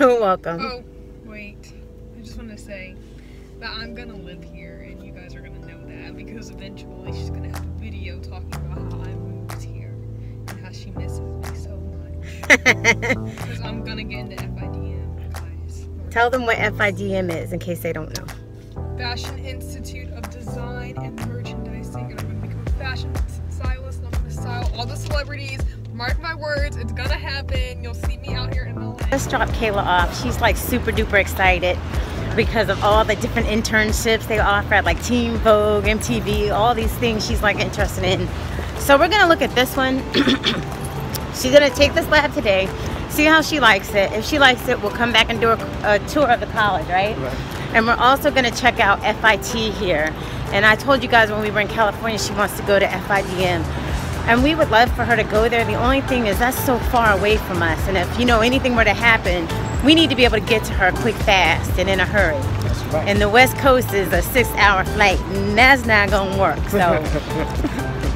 You're welcome. Oh, wait. I just want to say that I'm going to live here, and you guys are going to know that, because eventually she's going to have a video talking about how I moved here and how she misses me so much. Because I'm going to get into FIDM, guys. Tell them what FIDM is in case they don't know. Fashion Institute of Design and Merchandising, and I'm going to become a fashion stylist, and I'm going to style all the celebrities. Mark my words, it's going to happen. You'll see me out here in LA. Let's drop Kayla off. She's like super duper excited because of all the different internships they offer at like Teen Vogue, MTV, all these things she's like interested in. So we're going to look at this one. She's going to take this lab today, see how she likes it. If she likes it, we'll come back and do a tour of the college, right? Right. And we're also going to check out FIT here. And I told you guys when we were in California, she wants to go to FIDM. And we would love for her to go there. The only thing is that's so far away from us. And if, you know, anything were to happen, we need to be able to get to her quick, fast, and in a hurry. That's right. And the West Coast is a 6-hour flight, and that's not going to work. So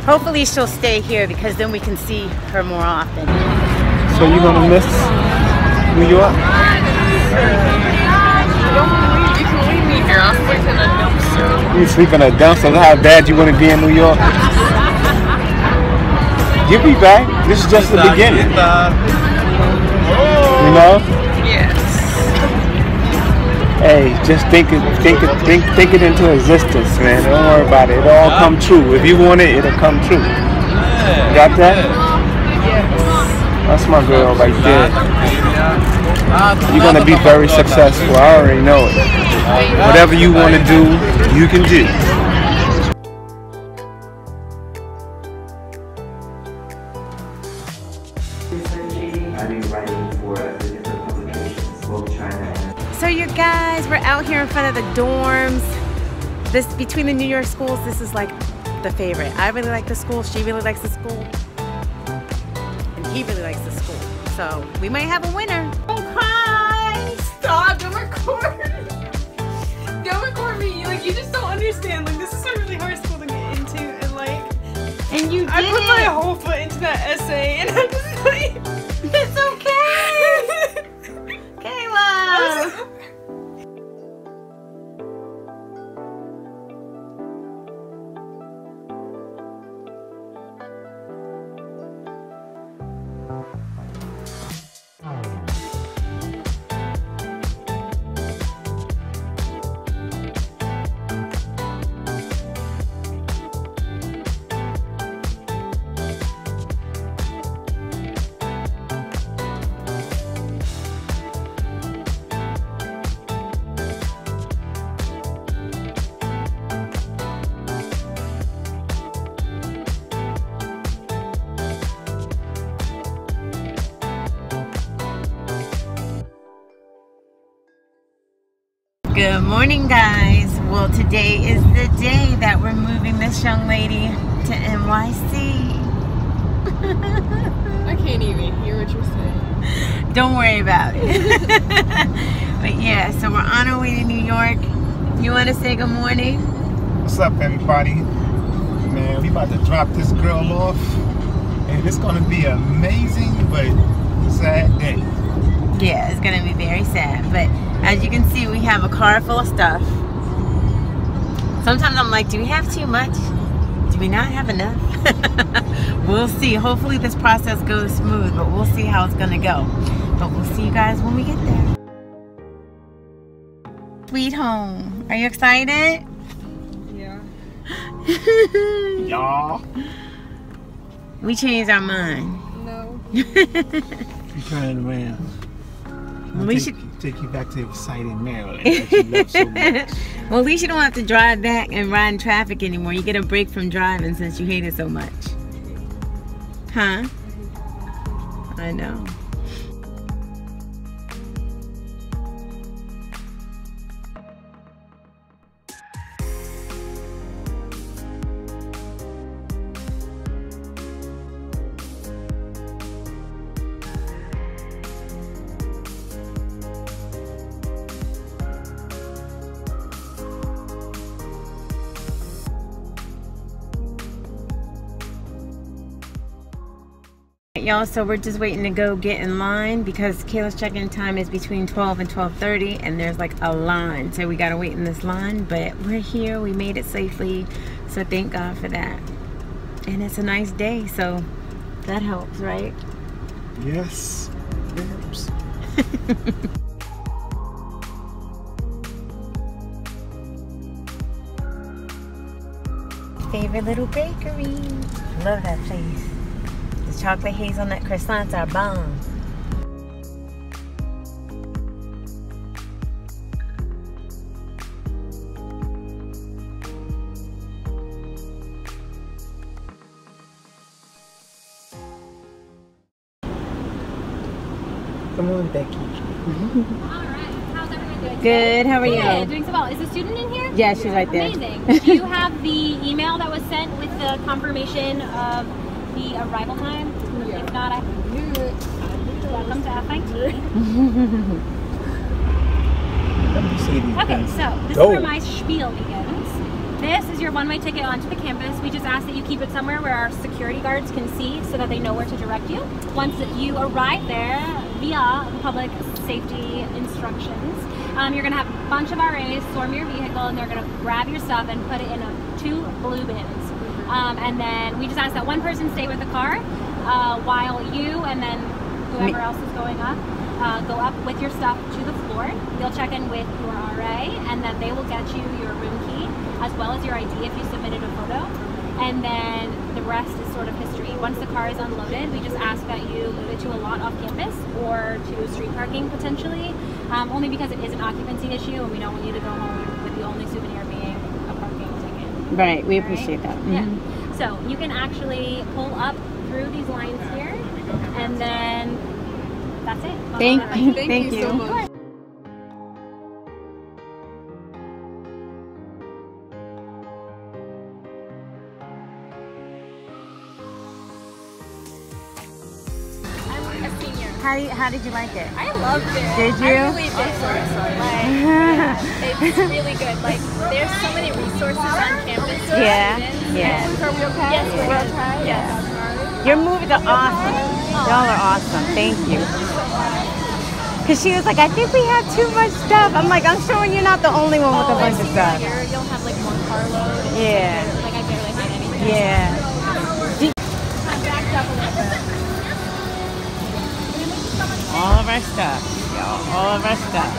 hopefully she'll stay here because then we can see her more often. So you're going to miss New York? I'm sleeping in a dumpster. You sleep in a dumpster? That's how bad you want to be in New York? You'll be back. This is just the beginning. You know? Yes. Hey, just think it into existence, man. Don't worry about it. It'll all come true. If you want it, it'll come true. You got that? Yes. That's my girl right there. You're going to be very successful. I already know it. Whatever you want to do, you can do. I've been writing for different publications, both China. So you guys, we're out here in front of the dorms. This between the New York schools, this is like the favorite. I really like the school. She really likes the school. And he really likes the school. So we might have a winner. Stop, don't record. Don't record me. Like, you just don't understand. Like, this is a really hard school to get into, and like, and you did I put my whole foot into that essay, and I'm just like, it's okay, Kayla. Good morning, guys. Well, today is the day that we're moving this young lady to NYC. I can't even hear what you're saying. Don't worry about it. But yeah, so we're on our way to New York. You want to say good morning? What's up, everybody? Man, we about to drop this girl off, and it's going to be amazing, but sad day. Yeah, it's going to be very sad, but as you can see, we have a car full of stuff. Sometimes I'm like, do we have too much? Do we not have enough? We'll see. Hopefully this process goes smooth, but we'll see how it's gonna go. But we'll see you guys when we get there. Sweet home. Are you excited? Yeah. Y'all. We changed our mind. No. You turn it around. Well, we should take you back to exciting Maryland that you love so much. Well, at least you don't have to drive back and ride in traffic anymore. You get a break from driving since you hate it so much. Huh? I know. y'all, so we're just waiting to go get in line because Kayla's check-in time is between 12 and 12:30, and there's like a line, so we gotta wait in this line. But we're here, we made it safely, so thank God for that. And it's a nice day, so that helps, right? Yes, it helps. Favorite little bakery. Love that place. The chocolate hazelnut croissants are bomb. Come on, Becky. All right. How's everyone doing? Good. How are you? Good. Doing so well. Is the student in here? Yeah, she's right there. Amazing. Do you have the email that was sent with the confirmation of the arrival time? Yeah. If not, I knew it. Welcome to FIT. Okay, so this is where my spiel begins. This is your one-way ticket onto the campus. We just ask that you keep it somewhere where our security guards can see so that they know where to direct you. Once you arrive there via public safety instructions, you're going to have a bunch of RAs swarm your vehicle, and they're going to grab your stuff and put it in two blue bins. And then we just ask that one person stay with the car while you and then whoever else is going up, go up with your stuff to the floor. You'll check in with your RA, and then they will get you your room key as well as your ID if you submitted a photo. And then the rest is sort of history. Once the car is unloaded, we just ask that you move it to a lot off campus or to street parking potentially, only because it is an occupancy issue and we don't want you to go home with the only souvenir being a parking ticket. Right, we appreciate that. Mm-hmm. Yeah. So you can actually pull up through these lines here, and then that's it. Thank you so much. How did you like it? I loved it. Did you? I really did. Like, it's really good. Like, there's so many resources on campus. Yeah. Yeah. Yes. Yes. Your movies are awesome. Y'all are awesome. Thank you. Because she was like, I think we have too much stuff. I'm like, I'm showing you're not the only one with a bunch of stuff. You'll have like one carload. Yeah. Like, I barely had anything. Yeah. All of our stuff, y'all, all of our stuff.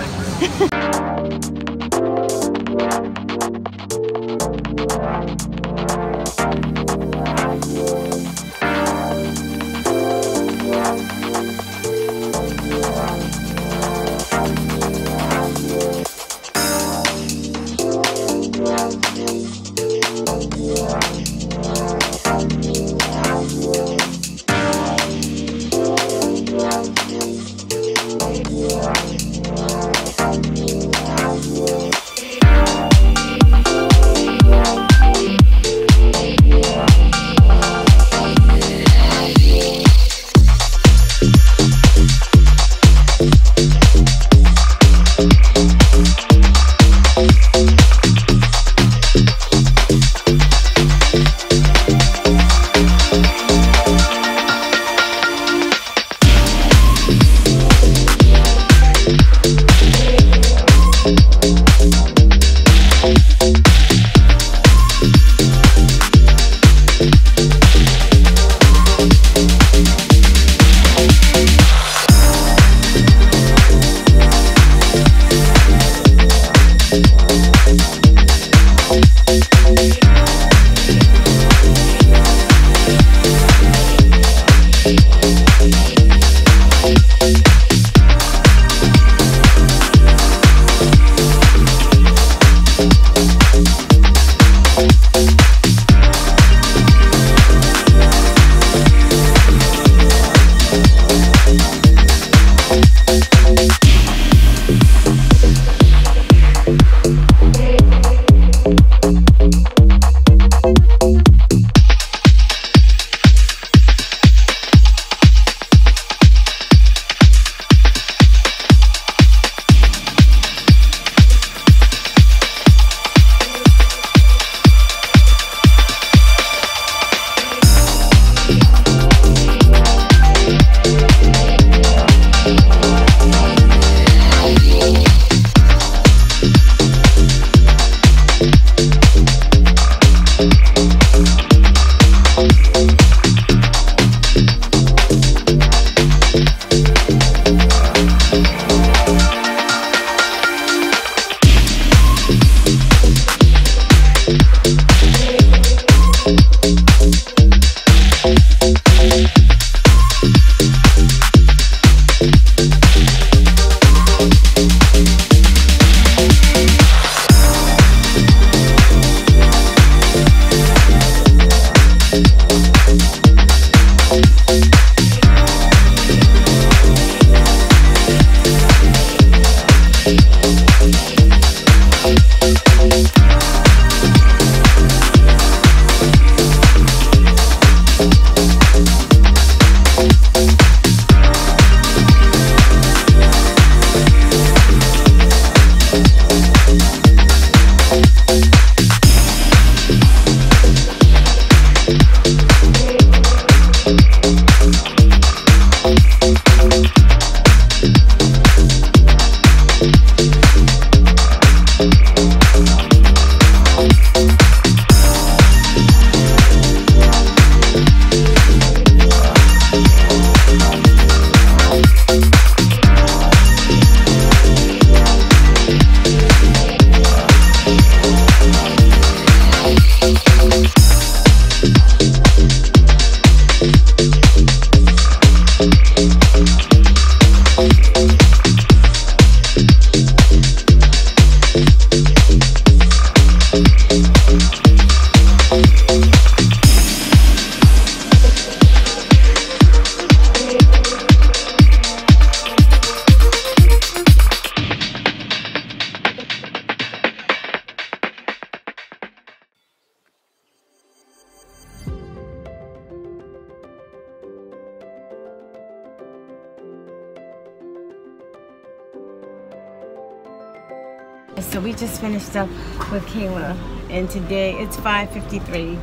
So we just finished up with Kayla, and today it's 5:53.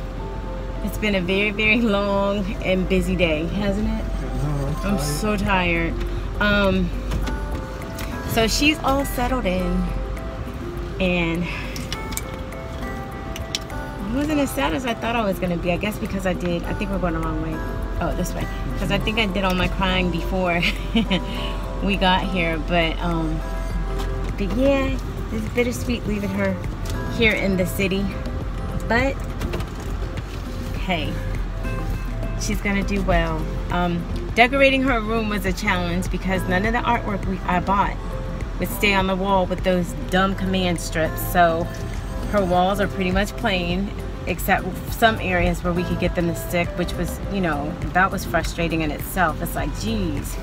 It's been a very, very long and busy day, hasn't it? I'm so tired. So she's all settled in, and I wasn't as sad as I thought I was gonna be. I guess because I think we're going the wrong way. Oh, this way. Because I think I did all my crying before we got here. But yeah, it's bittersweet leaving her here in the city. But hey, she's gonna do well. Decorating her room was a challenge because none of the artwork I bought would stay on the wall with those dumb command strips. So her walls are pretty much plain, except some areas where we could get them to stick, which was, you know, that was frustrating in itself. It's like, geez.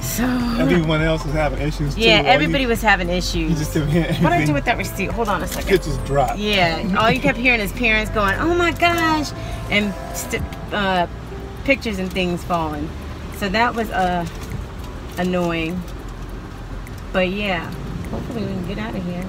So everyone else was having issues too. Yeah, everybody was having issues. You just didn't hear anything. What do I do with that receipt? Hold on a second. It just dropped. Yeah, all you kept hearing is parents going, oh my gosh, and pictures and things falling. So that was annoying. But yeah, hopefully we can get out of here.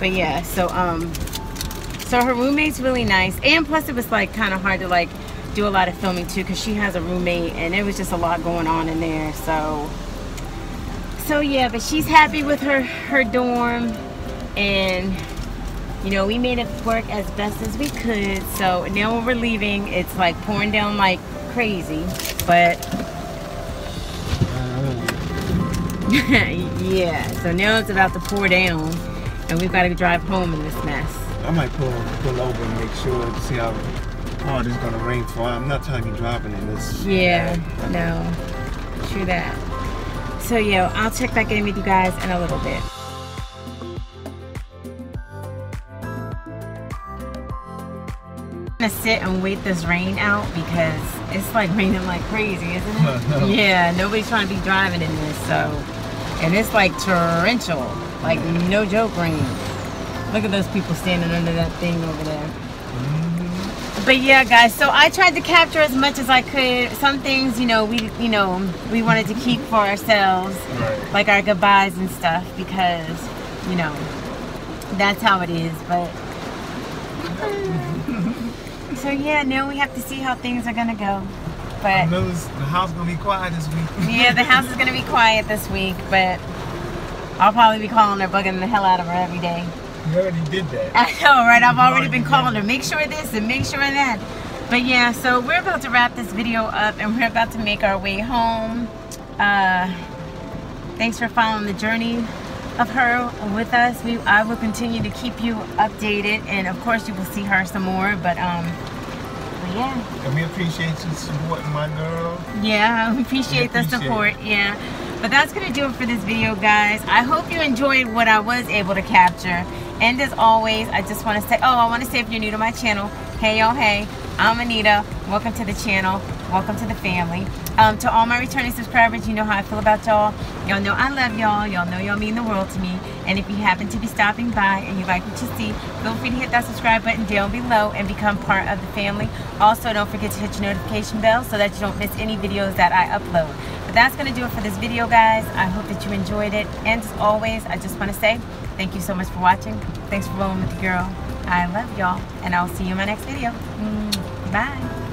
But yeah, so her roommate's really nice, and plus it was like kind of hard to like do a lot of filming too, because she has a roommate and it was just a lot going on in there. So yeah, but she's happy with her dorm, and you know, we made it work as best as we could. So now when we're leaving, it's like pouring down like crazy, but yeah, so now it's about to pour down. And we've got to drive home in this mess. I might pull over and make sure to see how hard it's going to rain for. I'm not telling you driving in this. Yeah, no, true that. So yeah, I'll check back in with you guys in a little bit. I'm going to sit and wait this rain out because it's like raining like crazy, isn't it? No. Yeah, nobody's trying to be driving in this, so. And it's like torrential, like no joke rain. Look at those people standing under that thing over there. But yeah, guys, so I tried to capture as much as I could. Some things, we wanted to keep for ourselves, like our goodbyes and stuff, because, you know, that's how it is. But so yeah, now we have to see how things are gonna go. But the house is going to be quiet this week. Yeah, the house is going to be quiet this week, but I'll probably be calling her, bugging the hell out of her every day. You already did that. I know, right? I've already been calling her, make sure this and make sure that. But yeah, so we're about to wrap this video up, and we're about to make our way home. Thanks for following the journey of her with us. I will continue to keep you updated, and of course you will see her some more, but yeah. And we appreciate you supporting my girl. Yeah, we appreciate the support, yeah. But that's going to do it for this video, guys. I hope you enjoyed what I was able to capture. And as always, I just want to say, I want to say, if you're new to my channel, hey y'all, hey, I'm Anita. Welcome to the channel. Welcome to the family. To all my returning subscribers, you know how I feel about y'all. Y'all know I love y'all. Y'all know y'all mean the world to me. And if you happen to be stopping by and you like what you see, feel free to hit that subscribe button down below and become part of the family. Also, don't forget to hit your notification bell so that you don't miss any videos that I upload. But that's going to do it for this video, guys. I hope that you enjoyed it. And as always, I just want to say thank you so much for watching. Thanks for rolling with the girl. I love y'all. And I'll see you in my next video. Bye.